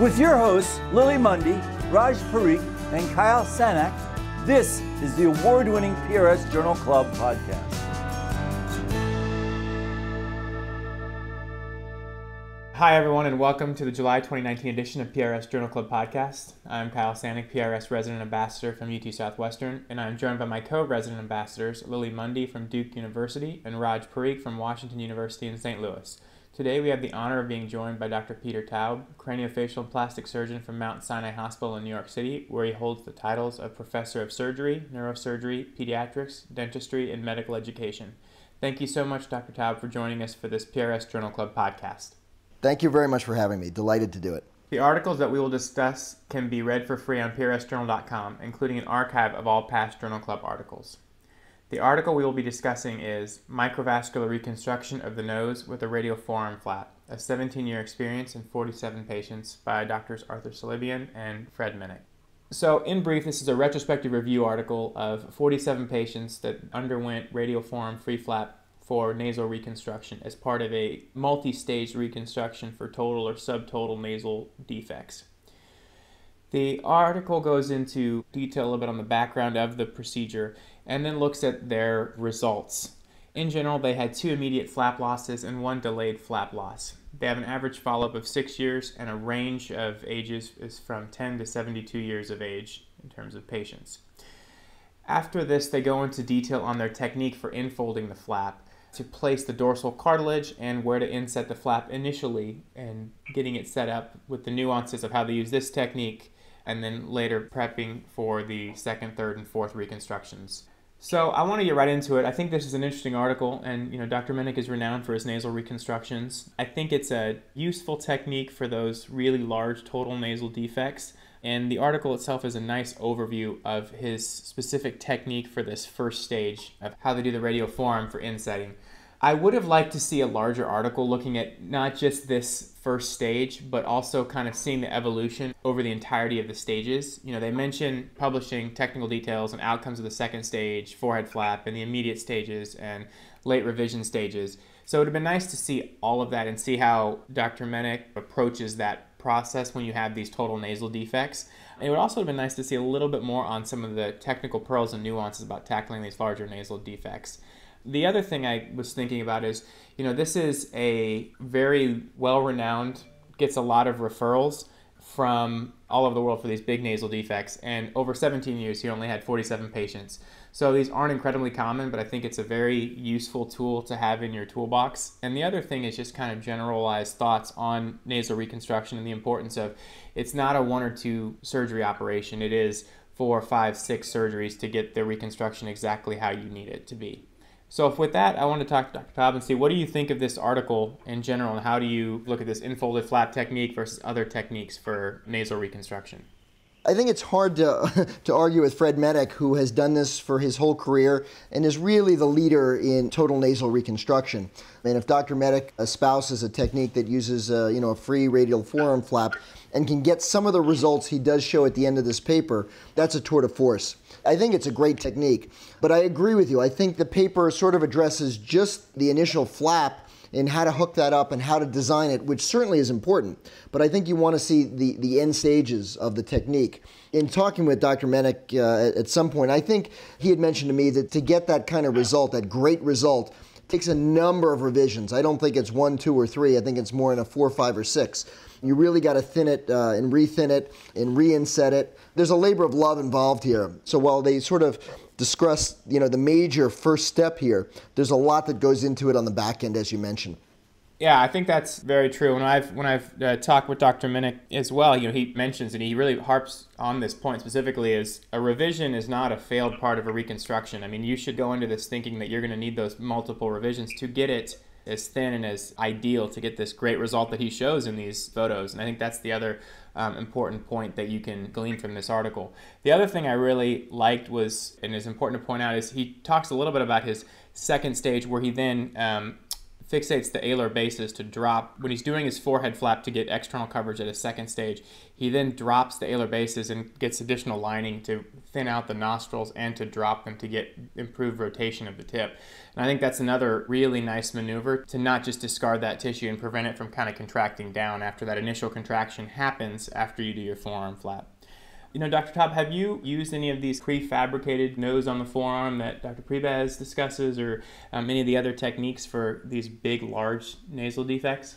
With your hosts, Lily Mundy, Raj Parikh, and Kyle Sanak, this is the award-winning PRS Journal Club podcast. Hi, everyone, and welcome to the July 2019 edition of PRS Journal Club podcast. I'm Kyle Sanak, PRS resident ambassador from UT Southwestern, and I'm joined by my co-resident ambassadors, Lily Mundy from Duke University and Raj Parikh from Washington University in St. Louis. Today, we have the honor of being joined by Dr. Peter Taub, craniofacial and plastic surgeon from Mount Sinai Hospital in New York City, where he holds the titles of Professor of Surgery, Neurosurgery, Pediatrics, Dentistry, and Medical Education. Thank you so much, Dr. Taub, for joining us for this PRS Journal Club podcast. Thank you very much for having me. Delighted to do it. The articles that we will discuss can be read for free on PRSJournal.com, including an archive of all past Journal Club articles. The article we will be discussing is Microvascular Reconstruction of the Nose with a Radial Forearm Flap, a 17-year experience in 47 patients by Drs. Arthur Salibian and Fred Menick. So, in brief, this is a retrospective review article of 47 patients that underwent radial forearm free flap for nasal reconstruction as part of a multi-stage reconstruction for total or subtotal nasal defects. The article goes into detail a little bit on the background of the procedure and then looks at their results. In general, they had 2 immediate flap losses and 1 delayed flap loss. They have an average follow-up of 6 years, and a range of ages is from 10 to 72 years of age in terms of patients. After this, they go into detail on their technique for infolding the flap, to place the dorsal cartilage and where to inset the flap initially and getting it set up with the nuances of how they use this technique, and then later prepping for the second, third, and fourth reconstructions. So I want to get right into it. I think this is an interesting article, and Dr. Menick is renowned for his nasal reconstructions. I think it's a useful technique for those really large total nasal defects, and the article itself is a nice overview of his specific technique for this first stage of how they do the radial forearm for insetting. I would have liked to see a larger article looking at not just this first stage, but also kind of seeing the evolution over the entirety of the stages. They mention publishing technical details and outcomes of the second stage, forehead flap, and the immediate stages and late revision stages. So it would have been nice to see all of that and see how Dr. Menick approaches that process when you have these total nasal defects. And it would also have been nice to see a little bit more on some of the technical pearls and nuances about tackling these larger nasal defects. The other thing I was thinking about is, this is a very well-renowned, gets a lot of referrals from all over the world for these big nasal defects. And over 17 years, he only had 47 patients. So these aren't incredibly common, but I think it's a very useful tool to have in your toolbox. And the other thing is just kind of generalized thoughts on nasal reconstruction and the importance of it's not a 1 or 2 surgery operation. It is 4, 5, 6 surgeries to get the reconstruction exactly how you need it to be. So with that, I want to talk to Dr. Taub and see, what do you think of this article in general, and how do you look at this infolded flap technique versus other techniques for nasal reconstruction? I think it's hard to argue with Fred Menick, who has done this for his whole career and is really the leader in total nasal reconstruction. And if Dr. Menick espouses a technique that uses a free radial forearm flap and can get some of the results he does show at the end of this paper, that's a tour de force. I think it's a great technique, but I agree with you. I think the paper sort of addresses just the initial flap and how to hook that up and how to design it, which certainly is important. But I think you want to see the end stages of the technique. In talking with Dr. Menick at some point, I think he had mentioned to me that to get that kind of result, that great result, takes a number of revisions. I don't think it's 1, 2, or 3. I think it's more in a 4, 5, or 6. You really got to thin it and re-thin it and re-inset it. There's a labor of love involved here. So while they sort of discuss, the major first step here, there's a lot that goes into it on the back end, as you mentioned. Yeah, I think that's very true. When I've talked with Dr. Menick as well, he mentions, and he really harps on this point specifically, is a revision is not a failed part of a reconstruction. You should go into this thinking that you're going to need those multiple revisions to get it as thin and as ideal to get this great result that he shows in these photos. And I think that's the other important point that you can glean from this article. The other thing I really liked was, and is important to point out, is he talks a little bit about his second stage, where he then fixates the alar basis to drop. When he's doing his forehead flap to get external coverage at his second stage, he then drops the alar basis and gets additional lining to thin out the nostrils and to drop them to get improved rotation of the tip. And I think that's another really nice maneuver to not just discard that tissue and prevent it from kind of contracting down after that initial contraction happens after you do your forearm flap. You know, Dr. Taub, have you used any of these prefabricated nose on the forearm that Dr. Prebaz discusses, or any of the other techniques for these big, large nasal defects?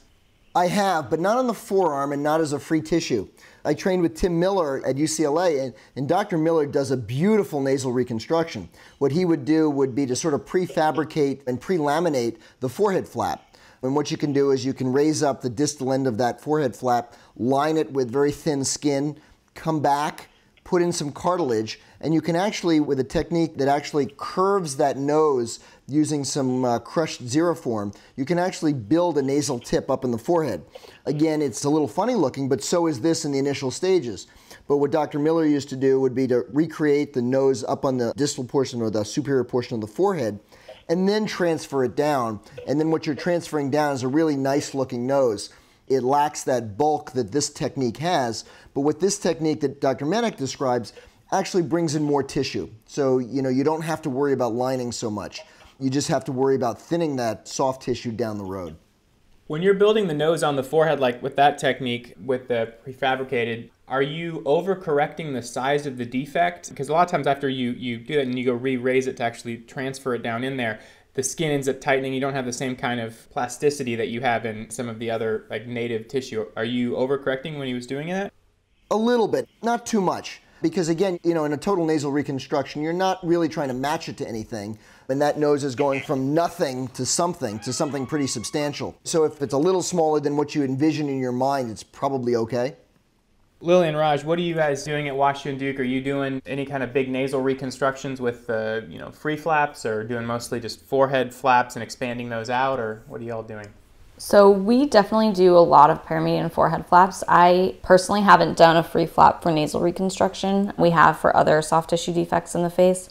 I have, but not on the forearm and not as a free tissue. I trained with Tim Miller at UCLA, and Dr. Miller does a beautiful nasal reconstruction. What he would do would be to sort of prefabricate and pre-laminate the forehead flap. And what you can do is you can raise up the distal end of that forehead flap, line it with very thin skin, come back, put in some cartilage, and you can actually, with a technique that actually curves that nose using some crushed xeriform, you can actually build a nasal tip up in the forehead. Again, it's a little funny looking, but so is this in the initial stages. But what Dr. Miller used to do would be to recreate the nose up on the distal portion or the superior portion of the forehead, and then transfer it down. And then what you're transferring down is a really nice looking nose. It lacks that bulk that this technique has, but with this technique that Dr. Menick describes, actually brings in more tissue. So, you know, you don't have to worry about lining so much. You just have to worry about thinning that soft tissue down the road. When you're building the nose on the forehead, like with that technique, with the prefabricated, are you overcorrecting the size of the defect? Because a lot of times after you do that and you go re-raise it to actually transfer it down in there, the skin ends up tightening. You don't have the same kind of plasticity that you have in some of the other like native tissue. Are you overcorrecting when he was doing that? A little bit, not too much. Because again, you know, in a total nasal reconstruction, you're not really trying to match it to anything. And that nose is going from nothing to something pretty substantial. So if it's a little smaller than what you envision in your mind, it's probably okay. Lily and Raj, what are you guys doing at WashU and Duke? Are you doing any kind of big nasal reconstructions with you know, free flaps, or doing mostly just forehead flaps and expanding those out, or what are y'all doing? So we definitely do a lot of paramedian forehead flaps. I personally haven't done a free flap for nasal reconstruction. We have for other soft tissue defects in the face.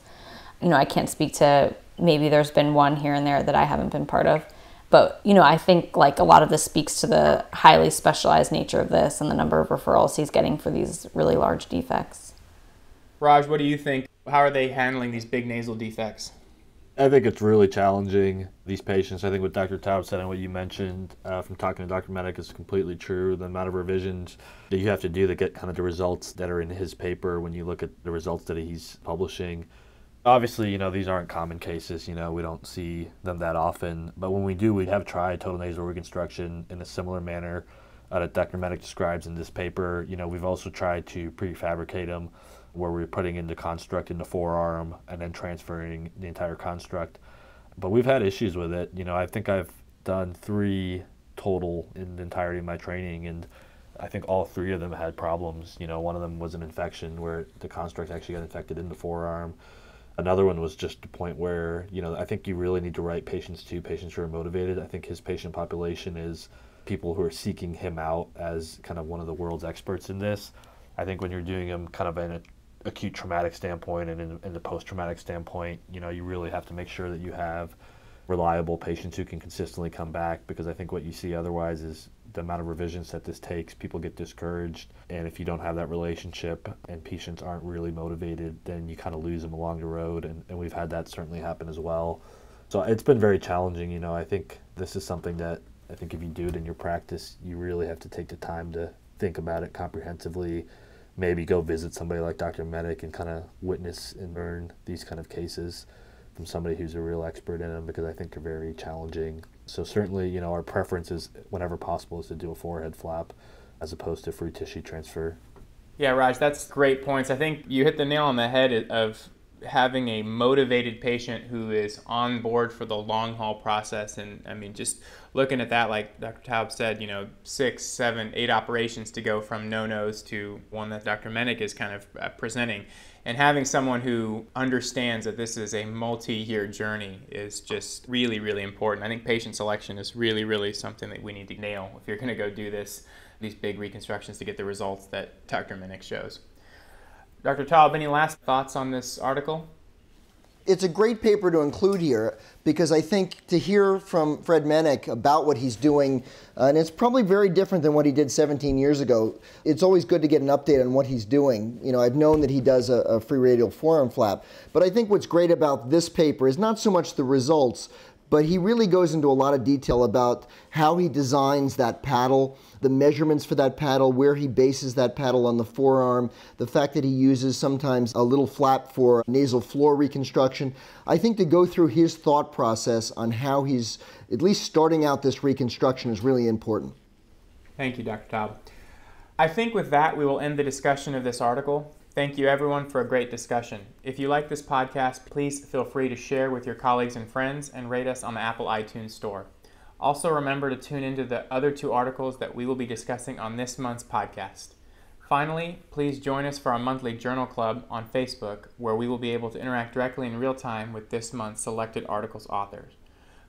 You know, I can't speak to, maybe there's been one here and there that I haven't been part of. But, you know, I think like a lot of this speaks to the highly specialized nature of this and the number of referrals he's getting for these really large defects. Raj, what do you think? How are they handling these big nasal defects? I think it's really challenging, these patients. I think what Dr. Taub said and what you mentioned from talking to Dr. Menick is completely true. The amount of revisions that you have to do to get kind of the results that are in his paper when you look at the results that he's publishing. Obviously, you know, these aren't common cases, you know, we don't see them that often, but when we do, we have tried total nasal reconstruction in a similar manner that Dr. Menick describes in this paper. You know, we've also tried to prefabricate them where we're putting in the construct in the forearm and then transferring the entire construct, but we've had issues with it. You know, I think I've done 3 total in the entirety of my training, and I think all 3 of them had problems. You know, one of them was an infection where the construct actually got infected in the forearm. Another one was just the point where, you know, I think you really need to write patients to patients who are motivated. I think his patient population is people who are seeking him out as kind of one of the world's experts in this. I think when you're doing him kind of in an acute traumatic standpoint and in the post-traumatic standpoint, you know, you really have to make sure that you have reliable patients who can consistently come back, because I think what you see otherwise is the amount of revisions that this takes, people get discouraged, and if you don't have that relationship and patients aren't really motivated, then you kind of lose them along the road, and we've had that certainly happen as well. So it's been very challenging. You know, I think this is something that I think if you do it in your practice, you really have to take the time to think about it comprehensively, maybe go visit somebody like Dr. Menick and kind of witness and learn these kind of cases from somebody who's a real expert in them, because I think they're very challenging. So certainly, you know, our preference is, whenever possible, is to do a forehead flap as opposed to free tissue transfer. Yeah, Raj, that's great points. I think you hit the nail on the head of having a motivated patient who is on board for the long haul process. And I mean, just looking at that, like Dr. Taub said, you know, 6, 7, 8 operations to go from no-nos to one that Dr. Menick is kind of presenting. And having someone who understands that this is a multi-year journey is just really, really important. I think patient selection is really, really something that we need to nail if you're going to go do this, these big reconstructions to get the results that Dr. Menick shows. Dr. Taub, any last thoughts on this article? it's a great paper to include here because I think to hear from Fred Menick about what he's doing, and it's probably very different than what he did 17 years ago, it's always good to get an update on what he's doing. You know, I've known that he does a free radial forearm flap, but I think what's great about this paper is not so much the results, but he really goes into a lot of detail about how he designs that paddle, the measurements for that paddle, where he bases that paddle on the forearm, the fact that he uses sometimes a little flap for nasal floor reconstruction. I think to go through his thought process on how he's at least starting out this reconstruction is really important. Thank you, Dr. Taub. I think with that, we will end the discussion of this article. Thank you, everyone, for a great discussion. If you like this podcast, please feel free to share with your colleagues and friends and rate us on the Apple iTunes Store. Also, remember to tune into the other two articles that we will be discussing on this month's podcast. Finally, please join us for our monthly Journal Club on Facebook, where we will be able to interact directly in real time with this month's selected articles authors.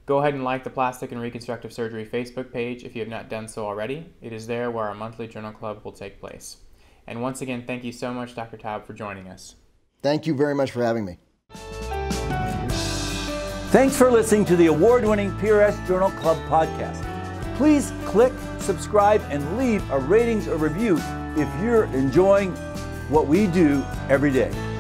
Go ahead and like the Plastic and Reconstructive Surgery Facebook page if you have not done so already. It is there where our monthly Journal Club will take place. And once again, thank you so much, Dr. Taub, for joining us. Thank you very much for having me. Thanks for listening to the award-winning PRS Journal Club podcast. Please click, subscribe, and leave a ratings or review if you're enjoying what we do every day.